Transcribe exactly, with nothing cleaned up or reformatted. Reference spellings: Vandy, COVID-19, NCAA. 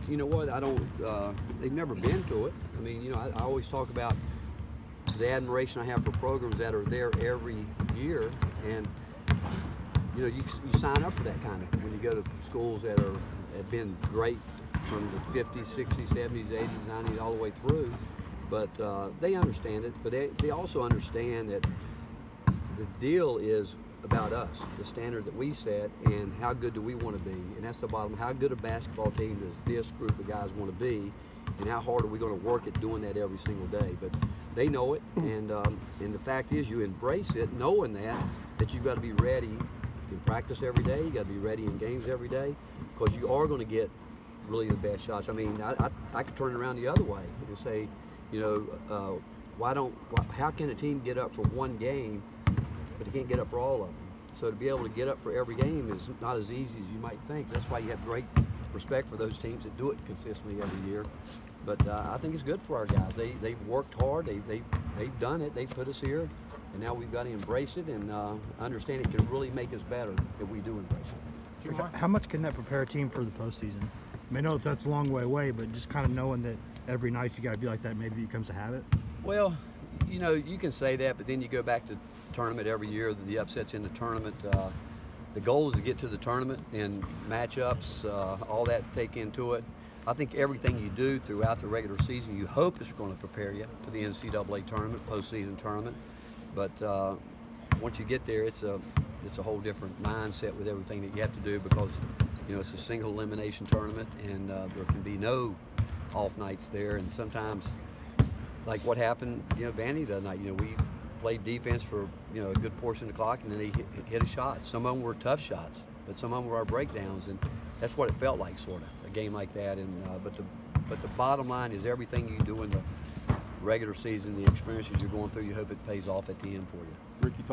but you know what? I don't, uh, they've never been to it. I mean, you know, I, I always talk about the admiration I have for programs that are there every year, and you know, you, you sign up for that kind of when you go to schools that are have been great from the fifties, sixties, seventies, eighties, nineties, all the way through. But uh, they understand it, but they, they also understand that the deal is about us, the standard that we set, and how good do we want to be, and that's the bottom. How good a basketball team does this group of guys want to be, and how hard are we going to work at doing that every single day? But they know it, and um, and the fact is, you embrace it, knowing that that you've got to be ready in practice every day. You got to be ready in games every day, because you are going to get really the best shots. I mean, I, I, I could turn it around the other way and say, you know, uh, why don't? Why, how can a team get up for one game, but they can't get up for all of them? So to be able to get up for every game is not as easy as you might think. That's why you have great respect for those teams that do it consistently every year. But uh, I think it's good for our guys. They, they've worked hard, they, they've, they've done it, they've put us here, and now we've got to embrace it and uh, understand it can really make us better if we do embrace it. How much can that prepare a team for the postseason? I mean, I know that's a long way away, but just kind of knowing that every night you got to be like that, maybe it becomes a habit? Well, you know, you can say that, but then you go back to tournament every year, the upsets in the tournament. Uh, the goal is to get to the tournament, and matchups, uh, all that take into it. I think everything you do throughout the regular season, you hope it's going to prepare you for the N C double A tournament, postseason tournament. But uh, once you get there, it's a it's a whole different mindset with everything that you have to do, because you know it's a single elimination tournament, and uh, there can be no off nights there. And sometimes, like what happened, you know, Vandy the other night, you know, we played defense for you know a good portion of the clock, and then he hit, hit a shot. Some of them were tough shots, but some of them were our breakdowns, and that's what it felt like, sort of. Game like that, and uh, but the but the bottom line is everything you do in the regular season, the experiences you're going through, you hope it pays off at the end for you. Ricky,